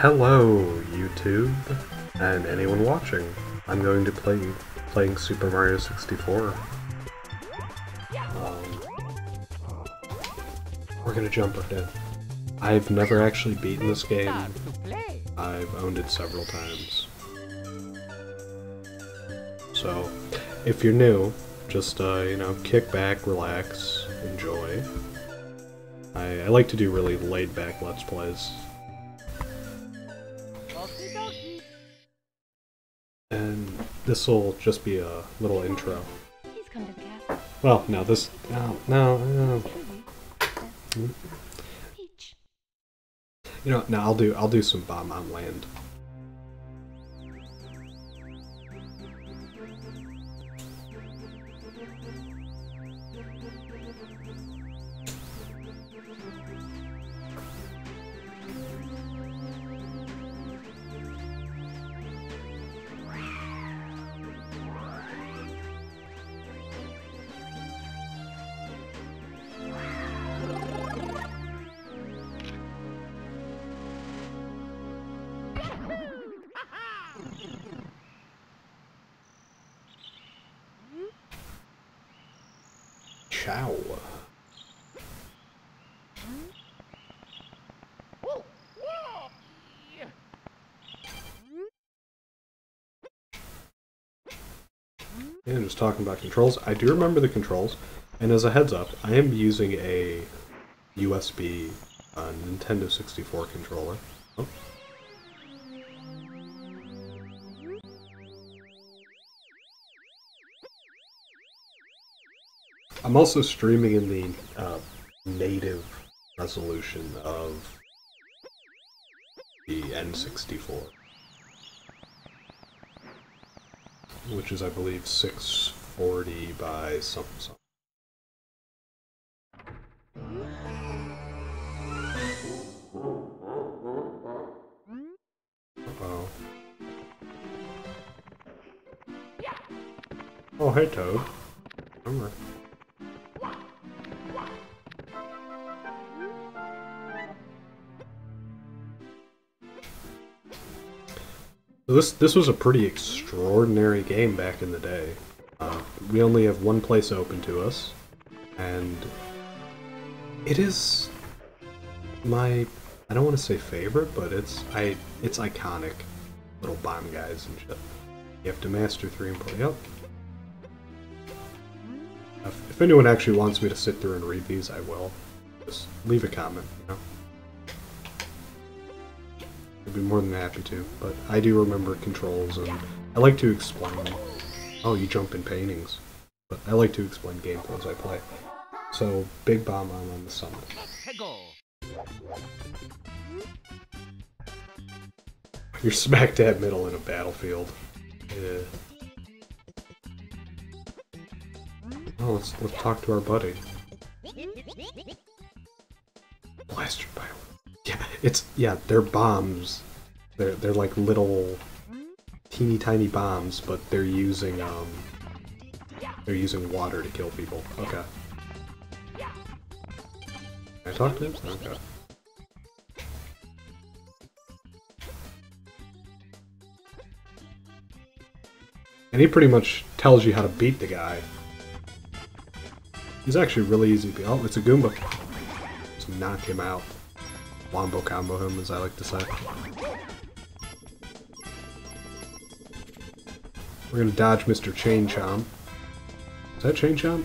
Hello, YouTube, and anyone watching. I'm going to playing Super Mario 64. We're gonna jump right in. I've never actually beaten this game. I've owned it several times. So, if you're new, just, you know, kick back, relax, enjoy. I like to do really laid-back Let's Plays. And this'll just be a little intro. Well, no, this... No. You know, no, I'll do some Bomb-omb land. Chow. Yeah, just talking about controls. I do remember the controls, and as a heads up, I am using a USB Nintendo 64 controller. Oh. I'm also streaming in the native resolution of the N64, which is, I believe, 640 by something. Uh-oh. Oh, hey, Toad. Come on. This was a pretty extraordinary game back in the day. We only have one place open to us, and it is my, I don't want to say favorite, but it's iconic. Little bomb guys and shit. You have to master 3 and play up. If anyone actually wants me to sit through and read these, I will. Just leave a comment, you know. I'd be more than happy to, but I do remember controls, and I like to explain them. Oh, you jump in paintings. But I like to explain gameplays I play. So, Big Bob-omb on the summit. You're smack dab middle in a battlefield. Yeah. Oh, let's talk to our buddy. Blaster pilot. Yeah, they're bombs. They're like little, teeny tiny bombs, but they're using water to kill people. Okay. Can I talk to him? Okay. And he pretty much tells you how to beat the guy. He's actually really easy to beat. Oh, it's a Goomba. Just knock him out. Wombo combo him, as I like to say. We're gonna dodge Mr. Chain Chomp. Is that Chain Chomp?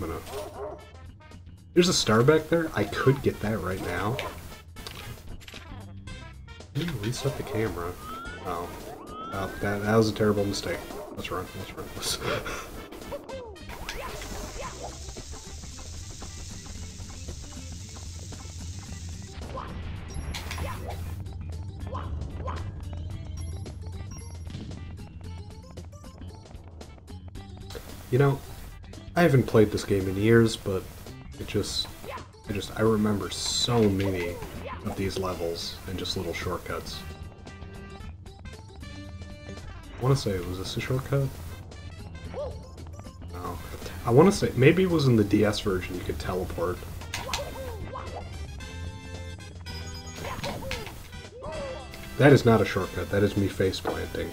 I'm gonna... There's a star back there. I could get that right now. I need to reset the camera. Oh. Oh, that was a terrible mistake. Let's run. You know, I haven't played this game in years, but I remember so many of these levels and just little shortcuts. I want to say, was this a shortcut? No. I want to say, maybe it was in the DS version you could teleport. That is not a shortcut. That is me face planting.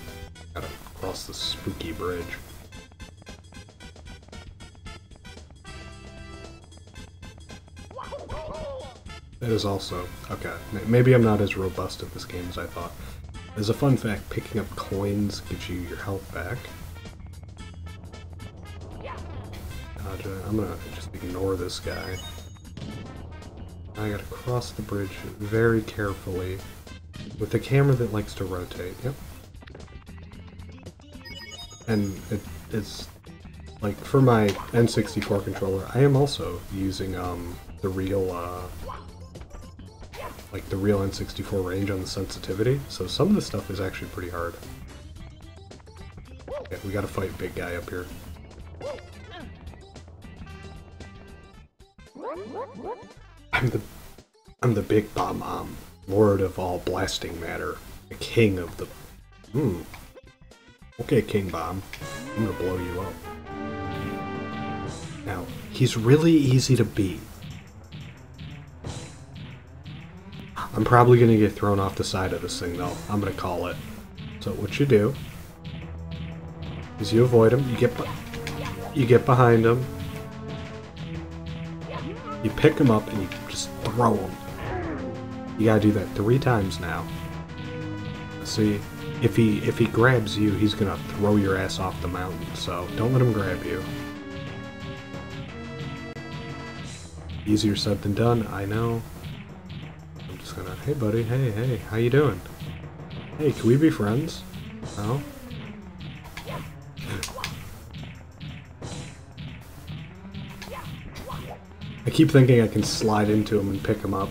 Gotta cross the spooky bridge. That is also... okay, maybe I'm not as robust at this game as I thought. As a fun fact, picking up coins gives you your health back. I'm gonna just ignore this guy. I gotta cross the bridge very carefully with a camera that likes to rotate. Yep. And it's like for my N64 controller, I am also using the real like the real N64 range on the sensitivity, so some of the stuff is actually pretty hard. Okay, we gotta fight big guy up here. I'm the Big Bob-omb, lord of all blasting matter, the king of the... Okay, King Bomb, I'm gonna blow you up. Now, he's really easy to beat. I'm probably gonna get thrown off the side of this thing, though. I'm gonna call it. So what you do is you avoid him, you get behind him, you pick him up, and you just throw him. You gotta do that 3 times now. See, if he grabs you, he's gonna throw your ass off the mountain, so don't let him grab you. Easier said than done, I know. Hey buddy, hey, how you doing? Hey, can we be friends? No? I keep thinking I can slide into him and pick him up.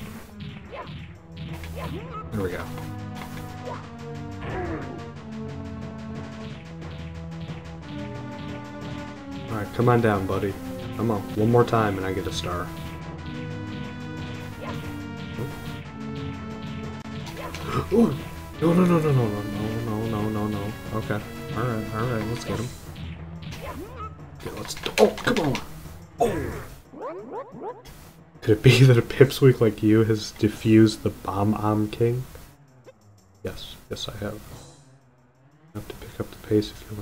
There we go. Alright, come on down, buddy. Come on, one more time and I get a star. Ooh. No. Okay. Alright, let's get him. Okay, oh, come on! Oh! Could it be that a pipsqueak like you has defused the Bomb-omb King? Yes I have. You have to pick up the pace if you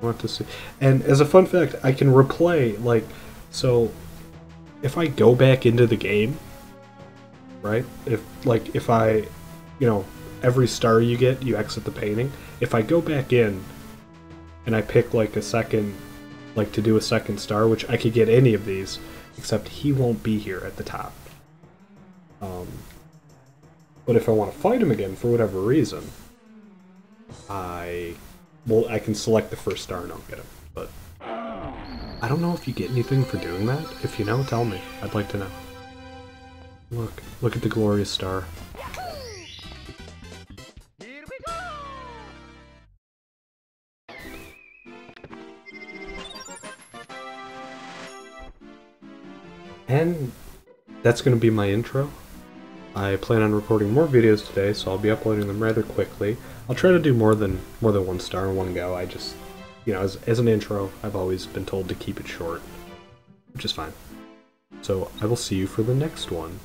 want to. See. And as a fun fact, I can replay, like, so... if I go back into the game, right? If I, you know, every star you get, you exit the painting. If I go back in and I pick like a second, like to do a second star, which I could get any of these, except he won't be here at the top. But if I want to fight him again for whatever reason, I can select the first star and I'll get him, but... I don't know if you get anything for doing that. If you know, tell me. I'd like to know. Look at the glorious star. Here we go! And that's going to be my intro. I plan on recording more videos today, so I'll be uploading them rather quickly. I'll try to do more than one star in one go. I just... you know, as an intro, I've always been told to keep it short, which is fine. So I will see you for the next one.